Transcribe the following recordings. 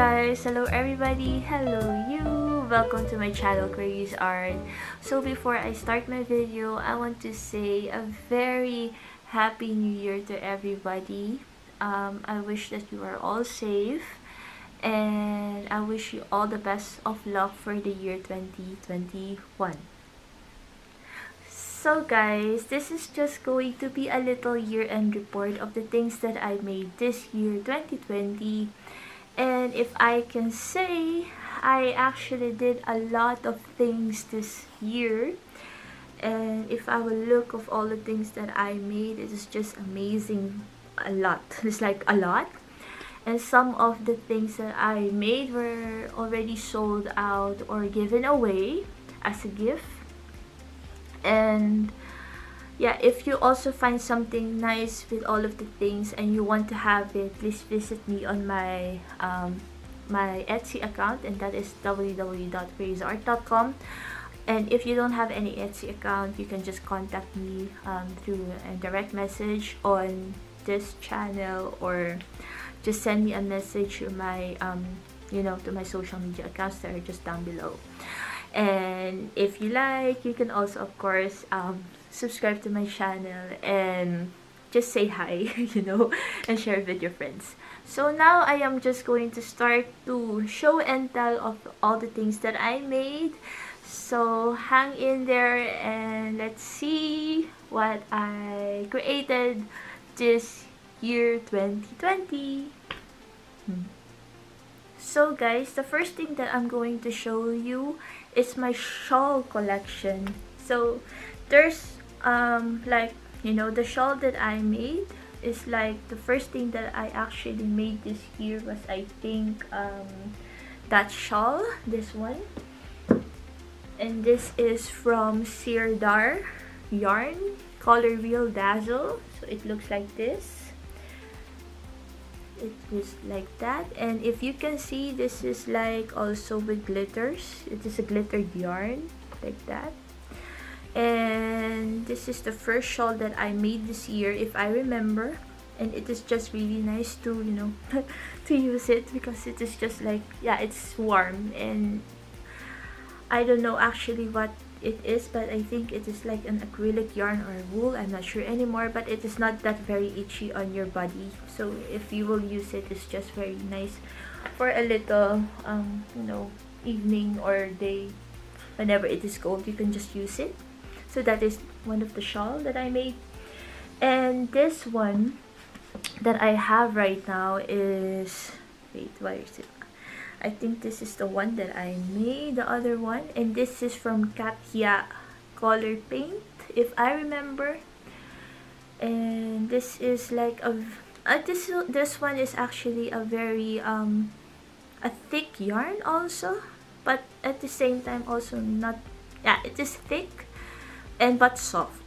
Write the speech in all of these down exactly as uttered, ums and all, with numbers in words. guys, hello everybody, hello you, welcome to my channel CreuzArt. So before I start my video, I want to say a very happy new year to everybody. um, I wish that you are all safe, and I wish you all the best of luck for the year twenty twenty-one. So guys, this is just going to be a little year-end report of the things that I made this year, twenty twenty. And if I can say, I actually did a lot of things this year. And if I will look of all the things that I made, it is just amazing, a lot. It's like a lot. And some of the things that I made were already sold out or given away as a gift. And yeah, if you also find something nice with all of the things and you want to have it, please visit me on my um, my Etsy account, and that is w w w dot creuzart dot com. And if you don't have any Etsy account, you can just contact me um, through a direct message on this channel, or just send me a message to my um, you know, to my social media accounts that are just down below. And if you like, you can also of course um, subscribe to my channel and just say hi, you know, and share it with your friends. So now I am just going to start to show and tell of all the things that I made. So hang in there and let's see what I created this year twenty twenty. Hmm. So guys, the first thing that I'm going to show you is my shawl collection. So there's um like, you know, the shawl that I made is like the first thing that I actually made this year was, I think, um that shawl, this one. And this is from Sirdar yarn, color Real Dazzle. So it looks like this. It is like that, and if you can see, this is like also with glitters. It is a glittered yarn like that. And this is the first shawl that I made this year, if I remember, and it is just really nice to, you know, to use it, because it is just like, yeah, it's warm, and I don't know actually what it is, but I think it is like an acrylic yarn or wool, I'm not sure anymore, but it is not that very itchy on your body. So if you will use it, it's just very nice for a little um you know, evening or day, whenever it is cold, you can just use it. So that is one of the shawl that I made. And this one that I have right now is, wait, where is it? I think this is the one that I made, the other one. And this is from Katia, color Paint, if I remember. And this is like a uh, this this one is actually a very um a thick yarn also, but at the same time also not, yeah, it is thick and but soft.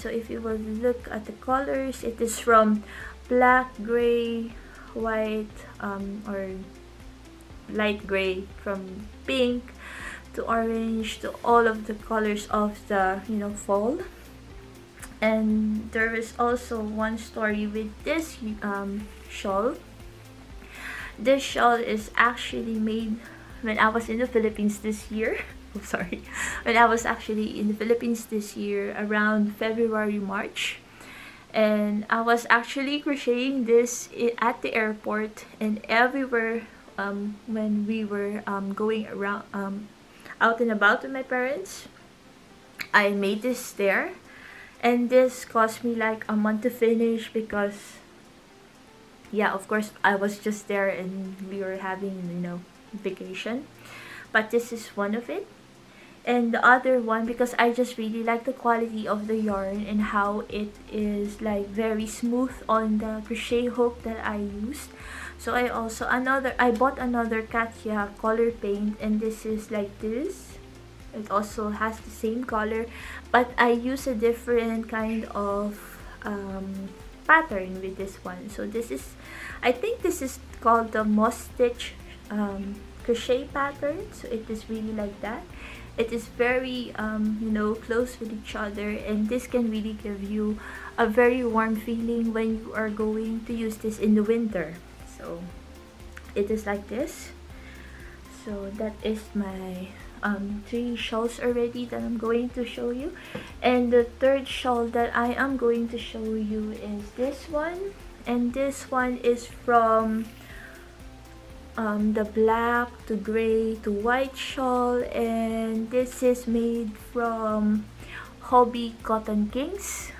So if you will look at the colors, it is from black, gray, white, um or light gray, from pink to orange to all of the colors of the, you know, fall. And there is also one story with this um shawl. This shawl is actually made when I was in the Philippines this year. Oh, sorry, when I was actually in the Philippines this year, around February, March. And I was actually crocheting this at the airport and everywhere. Um, when we were um, going around, um, out and about with my parents, I made this there. And this cost me like a month to finish, because yeah, of course, I was just there and we were having, you know, vacation. But this is one of it. And the other one, because I just really like the quality of the yarn and how it is like very smooth on the crochet hook that I used. So I also another I bought another Katia color Paint, and this is like this. It also has the same color, but I use a different kind of um, pattern with this one. So this is, I think this is called the moss stitch um, crochet pattern. So it is really like that. It is very, um, you know, close with each other, and this can really give you a very warm feeling when you are going to use this in the winter. So it is like this. So that is my um, three shawls already that I'm going to show you, and the third shawl that I am going to show you is this one, and this one is from um, the black to gray to white shawl, and this is made from Hobby Cotton Kings,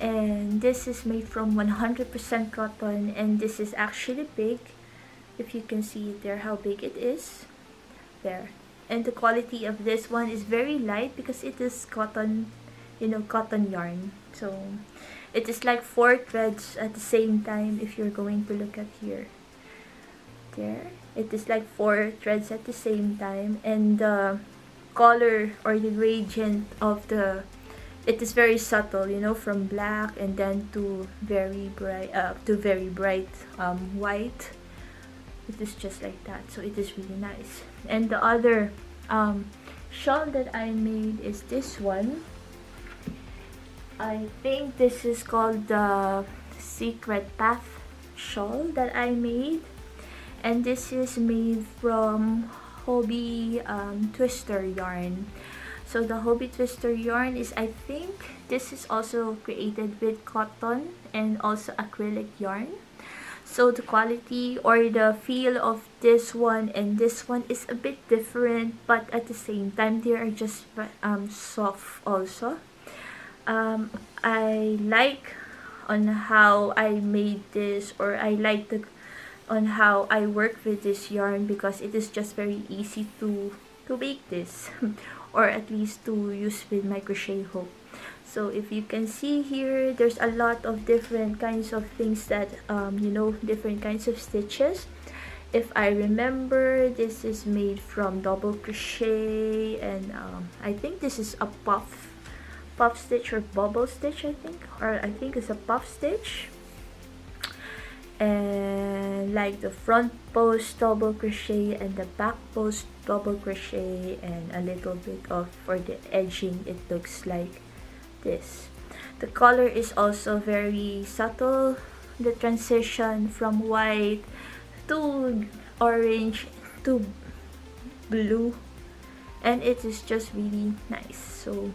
and this is made from one hundred percent cotton, and this is actually big, if you can see there how big it is there. And the quality of this one is very light because it is cotton, you know, cotton yarn, so it is like four threads at the same time. If you're going to look at here, there it is like four threads at the same time, and the color or the gradient of the it is very subtle, you know, from black and then to very bright uh, to very bright um, white. It is just like that, so it is really nice. And the other um, shawl that I made is this one. I think this is called the Secret Path shawl that I made, and this is made from Hobby um, Twister yarn. So the Hobby Twister yarn is, I think, this is also created with cotton and also acrylic yarn. So the quality or the feel of this one and this one is a bit different, but at the same time, they are just um, soft also. Um, I like on how I made this, or I like the on how I work with this yarn, because it is just very easy to, to make this. Or at least to use with my crochet hook. So if you can see here, there's a lot of different kinds of things that um, you know, different kinds of stitches. If I remember, this is made from double crochet, and um, I think this is a puff puff stitch or bubble stitch, I think, or I think it's a puff stitch. And like the front post double crochet and the back post double crochet, and a little bit of for the edging, it looks like this. The color is also very subtle, the transition from white to orange to blue, and it is just really nice. So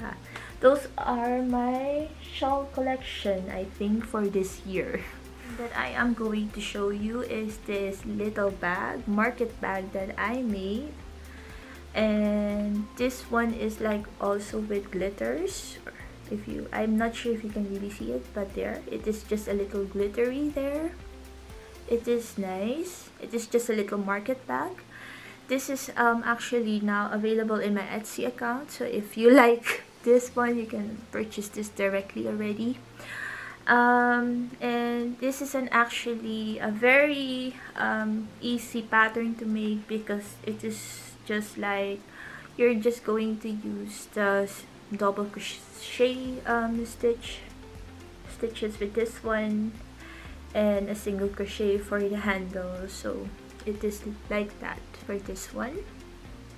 yeah, those are my shawl collection, I think, for this year. That I am going to show you is this little bag, market bag that I made, and this one is like also with glitters. If you, I'm not sure if you can really see it, but there it is, just a little glittery there. It is nice. It is just a little market bag. This is um actually now available in my Etsy account, so if you like this one, you can purchase this directly already. Um, and this is an actually a very um, easy pattern to make, because it is just like you're just going to use the double crochet um, stitch stitches with this one, and a single crochet for the handle. So it is like that for this one.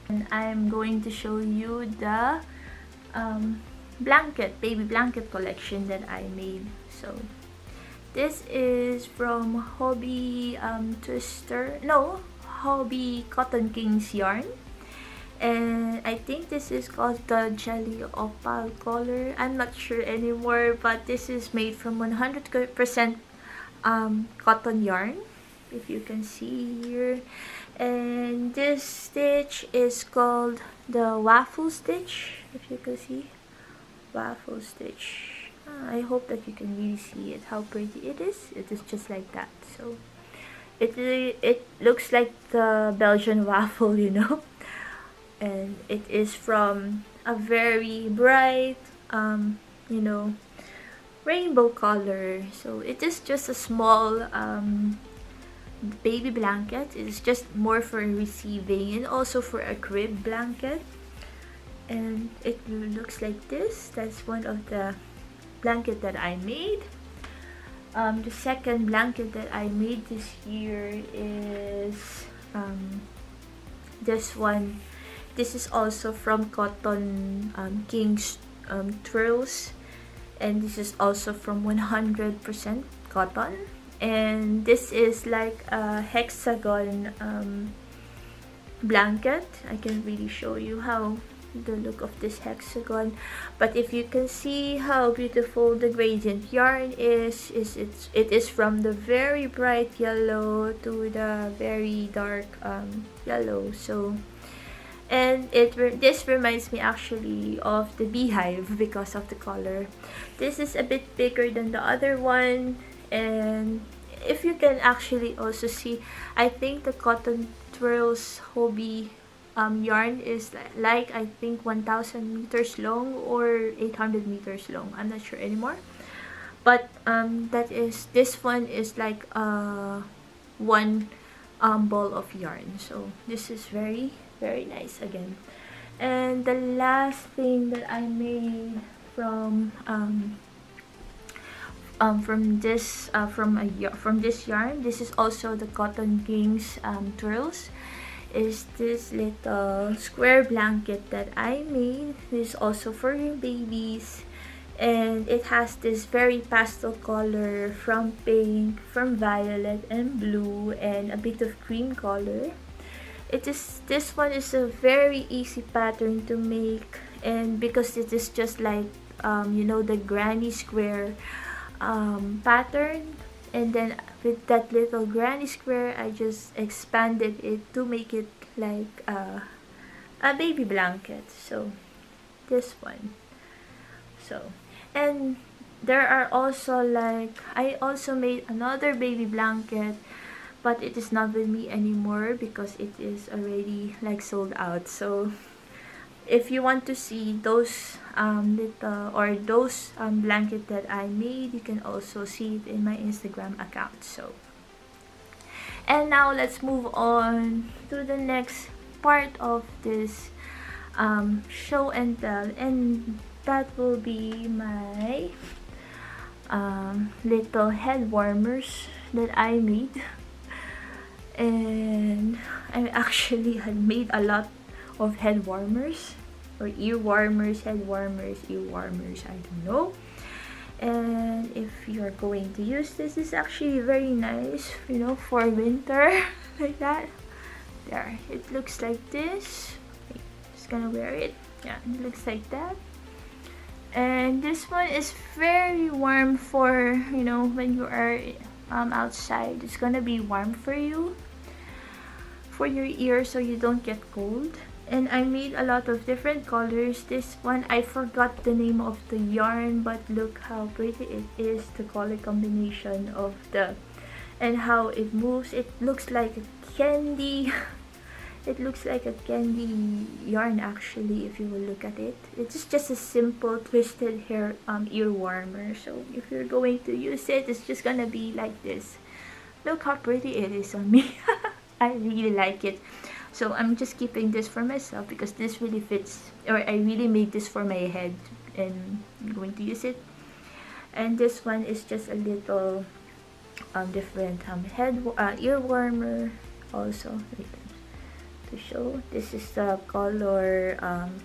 And I'm going to show you the um, blanket, baby blanket collection that I made. So this is from Hobby um, Twister, no, Hobby Cotton Kings yarn, and I think this is called the Jelly Opal color. I'm not sure anymore, but this is made from one hundred percent um, cotton yarn, if you can see here. And this stitch is called the waffle stitch, if you can see, waffle stitch. I hope that you can really see it, how pretty it is. It is just like that. So it, it looks like the Belgian waffle, you know. And it is from a very bright, um, you know, rainbow color. So it is just a small um, baby blanket. It is just more for receiving and also for a crib blanket. And it looks like this. That's one of the blanket that I made. Um, the second blanket that I made this year is um, this one. This is also from Cotton um, Kings um, Twirls, and this is also from one hundred percent cotton, and this is like a hexagon um, blanket. I can't really show you how the look of this hexagon, but if you can see how beautiful the gradient yarn is, is it's it is from the very bright yellow to the very dark um, yellow. So, and it re this reminds me actually of the beehive because of the color. This is a bit bigger than the other one, and if you can actually also see, I think the Cotton Twirls Hobby Um, yarn is like, I think one thousand meters long or eight hundred meters long, I'm not sure anymore, but um, that is, this one is like uh, one um, ball of yarn. So this is very very nice again. And the last thing that I made from um, um, from this uh, from a from this yarn, this is also the Cotton Kings um, twirls, is this little square blanket that I made. This is also for your babies, and it has this very pastel color from pink, from violet and blue, and a bit of cream color. It is, this one is a very easy pattern to make, and because it is just like um, you know, the granny square um, pattern, and then with that little granny square, I just expanded it to make it like uh, a baby blanket. So this one. So, and there are also like, I also made another baby blanket, but it is not with me anymore because it is already like sold out. So if you want to see those um, little or those um, blanket that I made, you can also see it in my Instagram account. So, and now let's move on to the next part of this um, show and tell, and that will be my um, little head warmers that I made. And I actually had made a lot of head warmers or ear warmers, head warmers, ear warmers, I don't know. And if you're going to use this, it's actually very nice, you know, for winter like that. There, it looks like this. I'm just gonna wear it. Yeah, it looks like that. And this one is very warm for, you know, when you are um, outside. It's gonna be warm for you, for your ear, so you don't get cold. And I made a lot of different colors. This one, I forgot the name of the yarn, but look how pretty it is, the color combination of the, and how it moves. It looks like a candy. It looks like a candy yarn actually, if you will look at it. It's just a simple twisted hair um, ear warmer. So if you're going to use it, it's just gonna be like this. Look how pretty it is on me. I really like it. So I'm just keeping this for myself because this really fits, or I really made this for my head and I'm going to use it. And this one is just a little um, different um, head uh, ear warmer also. Wait, to show, this is the color um,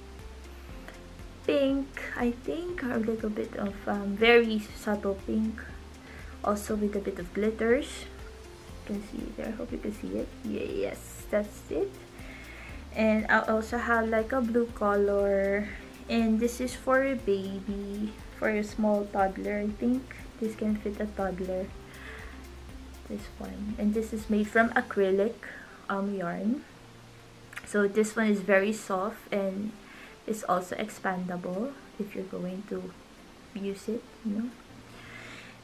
pink, I think, or a little bit of um, very subtle pink, also with a bit of glitters. Can see there, hope you can see it. Yes, that's it. And I also have like a blue color, and this is for a baby, for a small toddler. I think this can fit a toddler, this one. And this is made from acrylic um yarn, so this one is very soft and it's also expandable if you're going to use it, you know.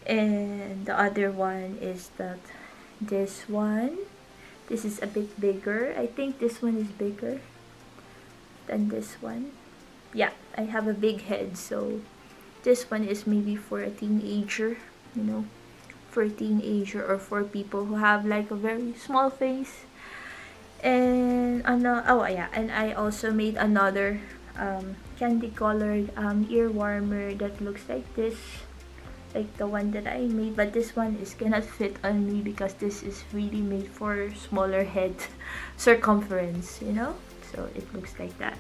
And the other one is that this one, this is a bit bigger. I think this one is bigger than this one. Yeah, I have a big head, so this one is maybe for a teenager, you know, for a teenager or for people who have like a very small face. And another, oh yeah, and I also made another um, candy colored um, ear warmer that looks like this, like the one that I made, but this one is cannot fit on me because this is really made for smaller head circumference, you know. So it looks like that.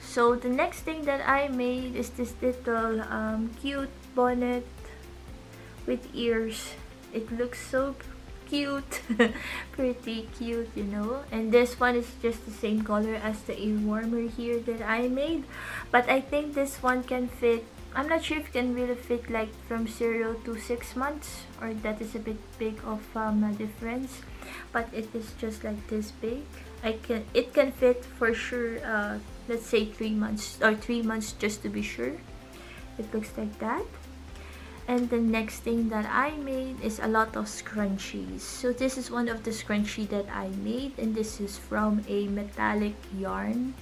So the next thing that I made is this little um, cute bonnet with ears it looks so cute. Pretty cute, you know. And this one is just the same color as the a warmer here that I made, but I think this one can fit. I'm not sure if it can really fit like from zero to six months, or that is a bit big of um, a difference. But it is just like this big. I can it can fit for sure. Uh, let's say three months or three months just to be sure. It looks like that. And the next thing that I made is a lot of scrunchies. So this is one of the scrunchie that I made, and this is from a metallic yarn.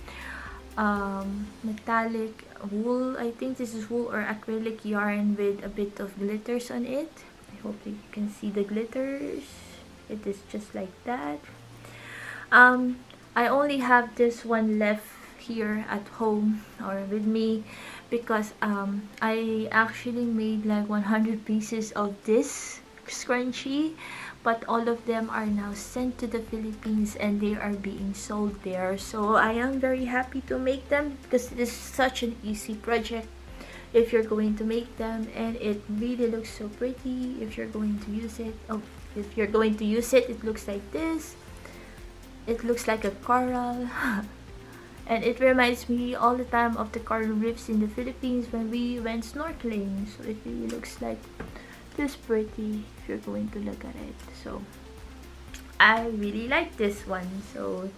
Um, metallic wool, I think this is wool or acrylic yarn with a bit of glitters on it. I hope that you can see the glitters. It is just like that. Um, I only have this one left here at home or with me, because um, I actually made like one hundred pieces of this scrunchie, but all of them are now sent to the Philippines and they are being sold there. So I am very happy to make them, because it is such an easy project if you're going to make them, and it really looks so pretty if you're going to use it. Oh, if you're going to use it, it looks like this. It looks like a coral. And it reminds me all the time of the coral reefs in the Philippines when we went snorkeling. So it really looks like this pretty if you're going to look at it. So I really like this one, so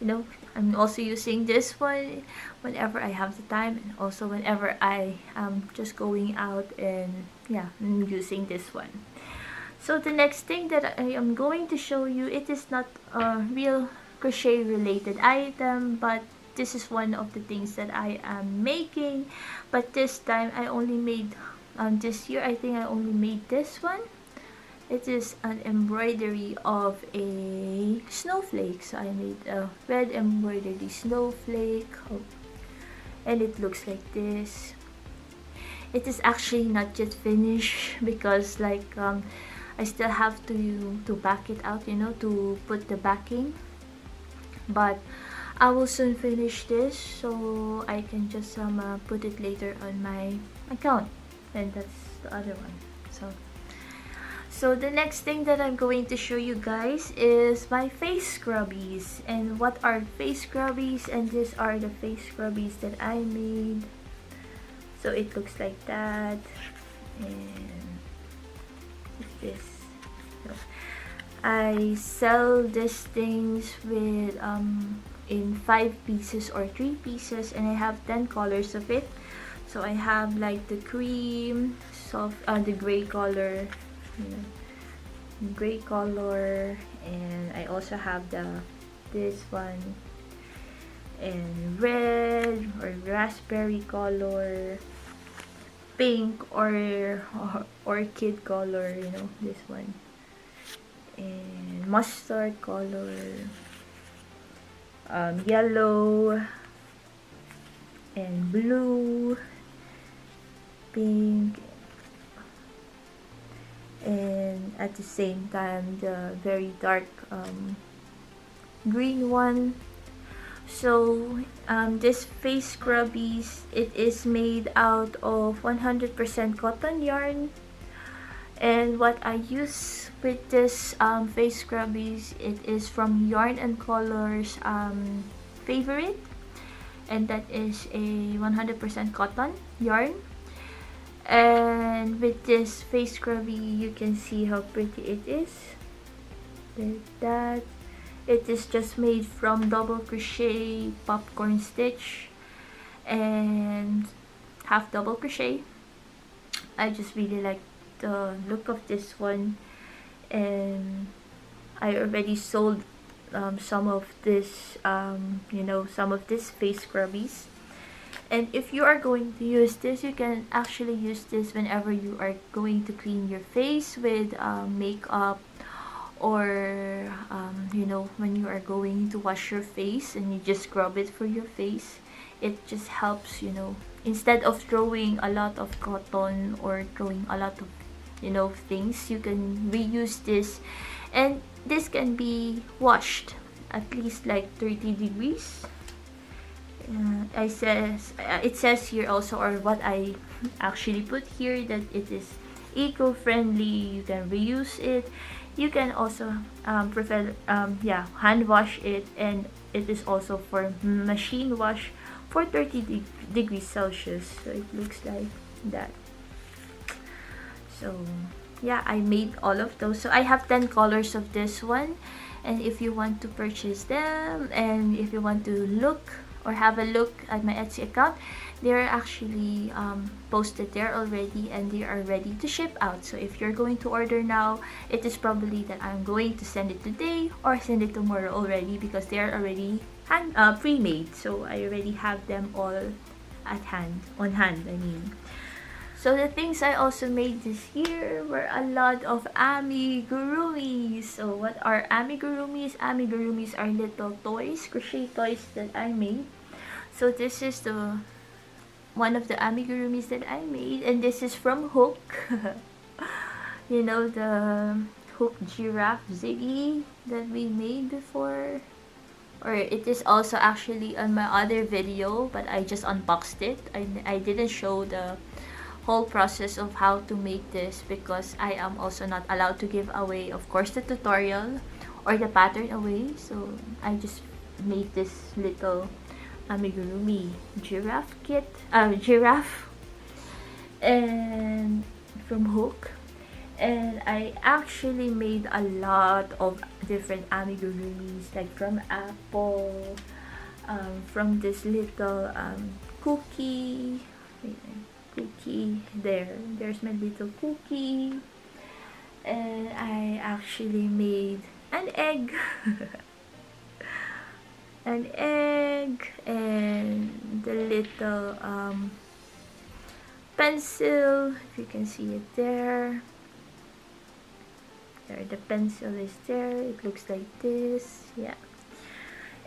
you know, I'm also using this one whenever I have the time, and also whenever I am just going out, and yeah, I'm using this one. So the next thing that I am going to show you, it is not a real crochet related item, but this is one of the things that I am making. But this time I only made Um, this year I think I only made this one. It is an embroidery of a snowflake. So I made a red embroidery snowflake, oh, and it looks like this. It is actually not yet finished, because like um, I still have to to back it out, you know, to put the backing, but I will soon finish this, so I can just um, uh, put it later on my account. And that's the other one. So so the next thing that I'm going to show you guys is my face scrubbies. And what are face scrubbies? And these are the face scrubbies that I made. So it looks like that. And this. So I sell these things with um in five pieces or three pieces, and I have ten colors of it. So I have like the cream, soft, uh, the gray color, you know, gray color, and I also have the this one, and red or raspberry color, pink or, or orchid color, you know, this one, and mustard color, um, yellow, and blue, pink, and at the same time the very dark um, green one. So um, this face scrubbies, it is made out of one hundred percent cotton yarn, and what I use with this um, face scrubbies, it is from Yarn and Colors um, favorite, and that is a one hundred percent cotton yarn. And with this face scrubby, you can see how pretty it is, like that. It is just made from double crochet, popcorn stitch, and half double crochet. I just really like the look of this one, and I already sold um, some of this um, you know, some of this face scrubbies. And if you are going to use this, you can actually use this whenever you are going to clean your face with uh, makeup, or um, you know, when you are going to wash your face and you just scrub it for your face. It just helps, you know, instead of throwing a lot of cotton or throwing a lot of, you know, things, you can reuse this. And this can be washed at least like thirty degrees. Uh, I says, uh, it says here also, or what I actually put here, that it is eco-friendly, you can reuse it, you can also um, prefer, um, yeah, hand wash it, and it is also for machine wash for thirty degrees Celsius. So it looks like that. So yeah, I made all of those. So I have ten colors of this one, and if you want to purchase them, and if you want to look or have a look at my Etsy account, they're actually um, posted there already, and they are ready to ship out. So if you're going to order now, it is probably that I'm going to send it today or send it tomorrow already, because they are already hand, uh, pre-made. So I already have them all at hand, on hand, I mean. So the things I also made this year were a lot of amigurumis. So what are amigurumis? Amigurumis are little toys, crochet toys that I made. So this is the one of the amigurumis that I made, and this is from Hoooked. You know, the Hoooked giraffe Ziggy that we made before, or it is also actually on my other video, but I just unboxed it. I, I didn't show the whole process of how to make this, because I am also not allowed to give away, of course, the tutorial or the pattern away. So I just made this little amigurumi giraffe kit, um, giraffe, and from Hoooked. And I actually made a lot of different amigurumis, like from apple, um, from this little um, cookie. Wait, cookie there there's my little cookie, and I actually made an egg an egg and the little um, pencil, if you can see it there. There the pencil is there, it looks like this, yeah.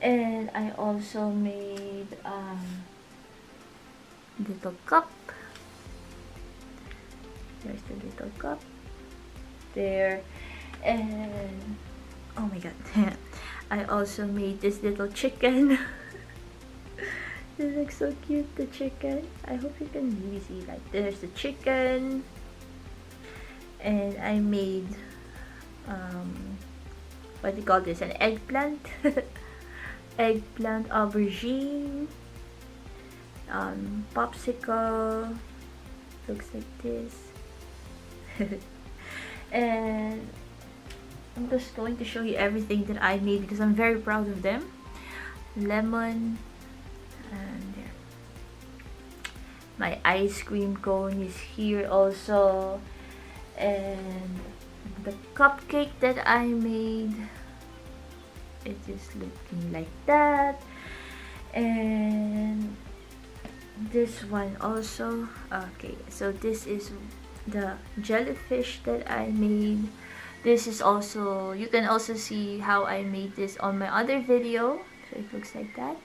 And I also made um, little cup. There's the little cup there, and oh my god, I also made this little chicken. This looks so cute, the chicken. I hope you can really see, like, there's the chicken, and I made um what do you call this, an eggplant, eggplant aubergine, um popsicle, looks like this. And I'm just going to show you everything that I made, because I'm very proud of them. Lemon, and there. My ice cream cone is here also, and the cupcake that I made, it is looking like that, and this one also. Okay, so this is the jellyfish that I made. This is also, you can also see how I made this on my other video. So it looks like that,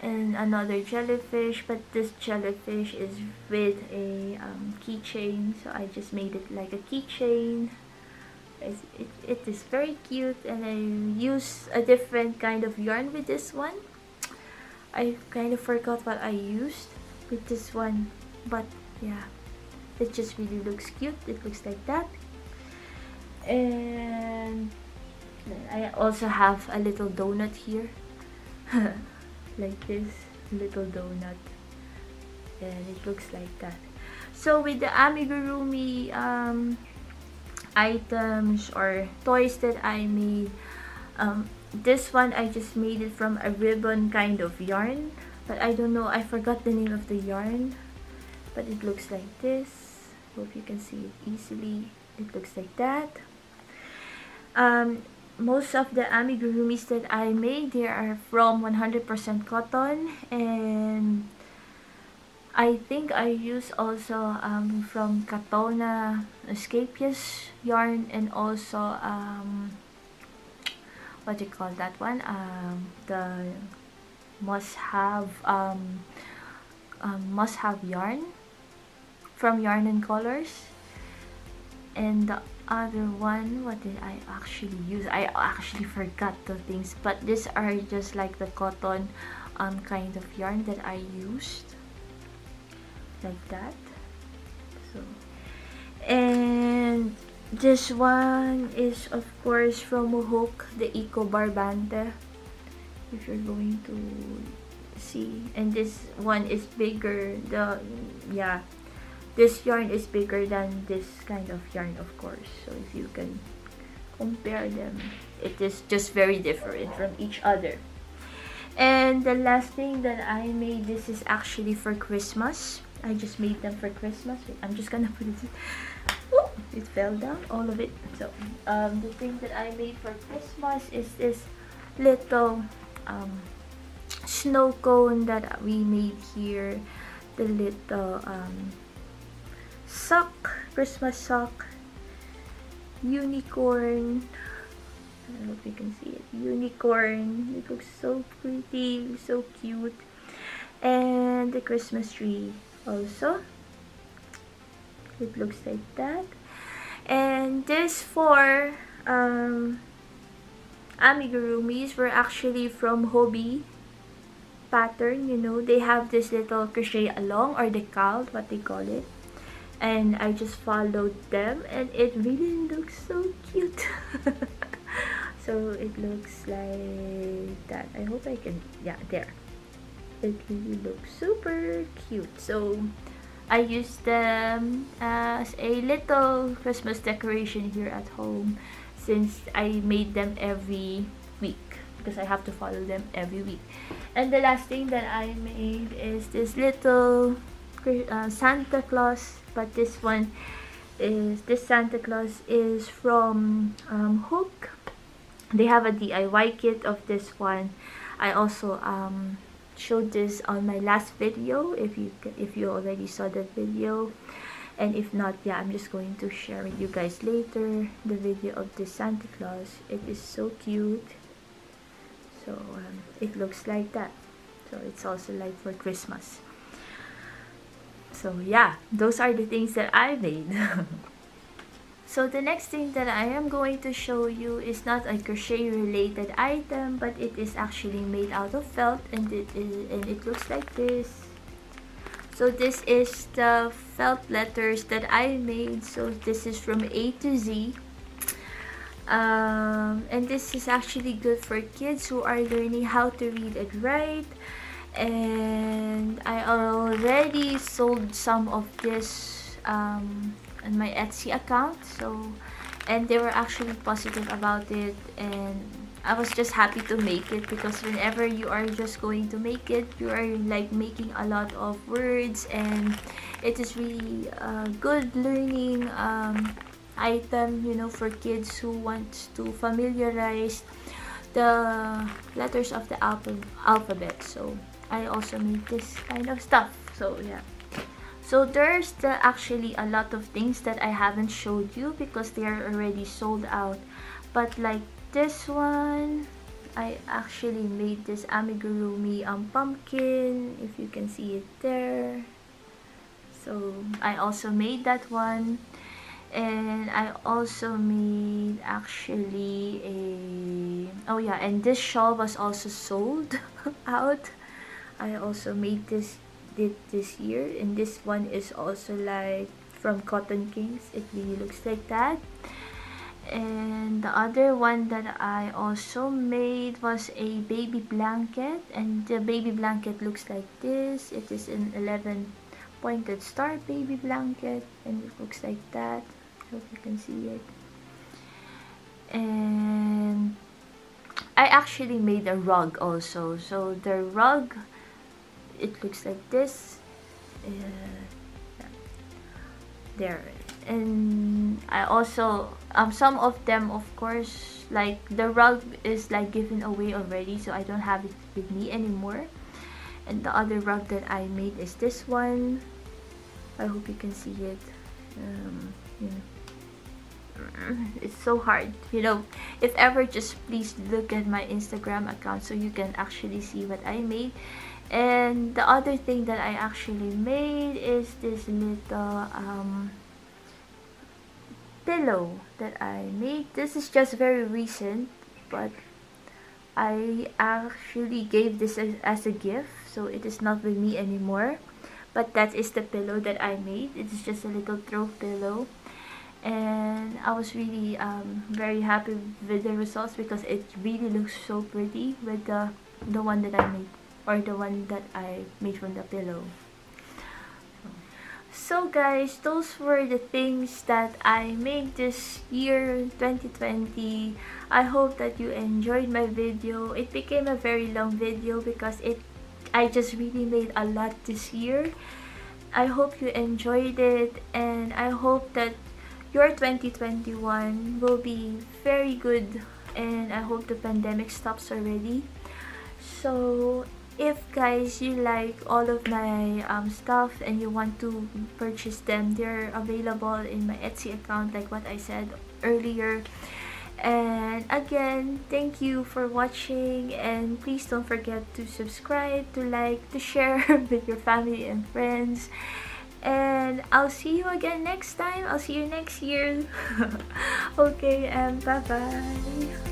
and another jellyfish, but this jellyfish is with a um, keychain, so I just made it like a keychain. It, it, it is very cute, and I use a different kind of yarn with this one. I kind of forgot what I used with this one, but yeah, it just really looks cute. It looks like that. And I also have a little donut here. Like this little donut, and it looks like that. So with the amigurumi um, items or toys that I made, um, this one I just made it from a ribbon kind of yarn, but I don't know, I forgot the name of the yarn, but it looks like this. Hope you can see it easily. It looks like that. Um, most of the amigurumis that I made, they are from one hundred percent cotton, and I think I use also um, from Katona Escapius yarn, and also um, what do you call that one? Um, the must-have um, um, must-have yarn from Yarn and Colors. And the other one, what did I actually use? I actually forgot the things, but these are just like the cotton um, kind of yarn that I used, like that. So, This one is of course from Hoooked, the Eco Barbante, if you're going to see. And this one is bigger, the yeah this yarn is bigger than this kind of yarn, of course. So if you can compare them, it is just very different from each other. And the last thing that I made, this is actually for Christmas. I just made them for Christmas. Wait, I'm just gonna put it in. Oh, it fell down, all of it. So um, the thing that I made for Christmas is this little um, snow cone that we made here. The little um, sock, Christmas sock, unicorn. I don't know if you can see it. Unicorn. It looks so pretty, so cute. And the Christmas tree also. It looks like that. And this four um, amigurumis were actually from Hobby Pattern. You know, they have this little crochet along, or decal, what they call it. And I just followed them, and it really looks so cute. So it looks like that. I hope I can, yeah, there. It really looks super cute. So I used them as a little Christmas decoration here at home, since I made them every week, because I have to follow them every week. And the last thing that I made is this little uh, Santa Claus, but this one is, this Santa Claus is from um, Hoooked. They have a D I Y kit of this one. I also um, showed this on my last video, if you if you already saw that video. And if not, yeah, I'm just going to share with you guys later the video of this Santa Claus. It is so cute. So um, it looks like that. So it's also like for Christmas. So yeah, those are the things that I made. So the next thing that I am going to show you is not a crochet related item, but it is actually made out of felt, and it is, and it looks like this. So this is the felt letters that I made. So this is from A to Z. Um, and this is actually good for kids who are learning how to read and write. And I already sold some of this um, on my Etsy account, so, and they were actually positive about it, and I was just happy to make it, because whenever you are just going to make it, you are like making a lot of words, and it is really a good learning um, item, you know, for kids who want to familiarize the letters of the alphabet. So I also made this kind of stuff. So yeah. So there's the, actually a lot of things that I haven't showed you because they are already sold out. But like this one, I actually made this amigurumi um, pumpkin, if you can see it there. So I also made that one. And I also made actually a, oh yeah, and this shawl was also sold out. I also made this did this year, and this one is also like from Cotton Kings. It really looks like that. And the other one that I also made was a baby blanket, and the baby blanket looks like this. It is an eleven pointed star baby blanket, and it looks like that. I hope you can see it. And I actually made a rug also. So the rug, it looks like this, uh, yeah. There. And I also um some of them, of course, like the rug is like given away already, so I don't have it with me anymore. And the other rug that I made is this one. I hope you can see it. Um, you know. It's so hard, you know. If ever, just please look at my Instagram account so you can actually see what I made. And the other thing that I actually made is this little um, pillow that I made. This is just very recent, but I actually gave this as, as a gift, so it is not with me anymore. But that is the pillow that I made. It is just a little throw pillow. And and I was really um, very happy with the results because it really looks so pretty with the, the one that I made, or the one that I made from the pillow. So guys, those were the things that I made this year, twenty twenty. I hope that you enjoyed my video. It became a very long video because it I just really made a lot this year. I hope you enjoyed it, and I hope that your twenty twenty-one will be very good, and I hope the pandemic stops already. So if guys you like all of my um, stuff and you want to purchase them, they're available in my Etsy account like what I said earlier. And again, thank you for watching, and please don't forget to subscribe, to like, to share with your family and friends, and I'll see you again next time. I'll see you next year. Okay, and bye bye.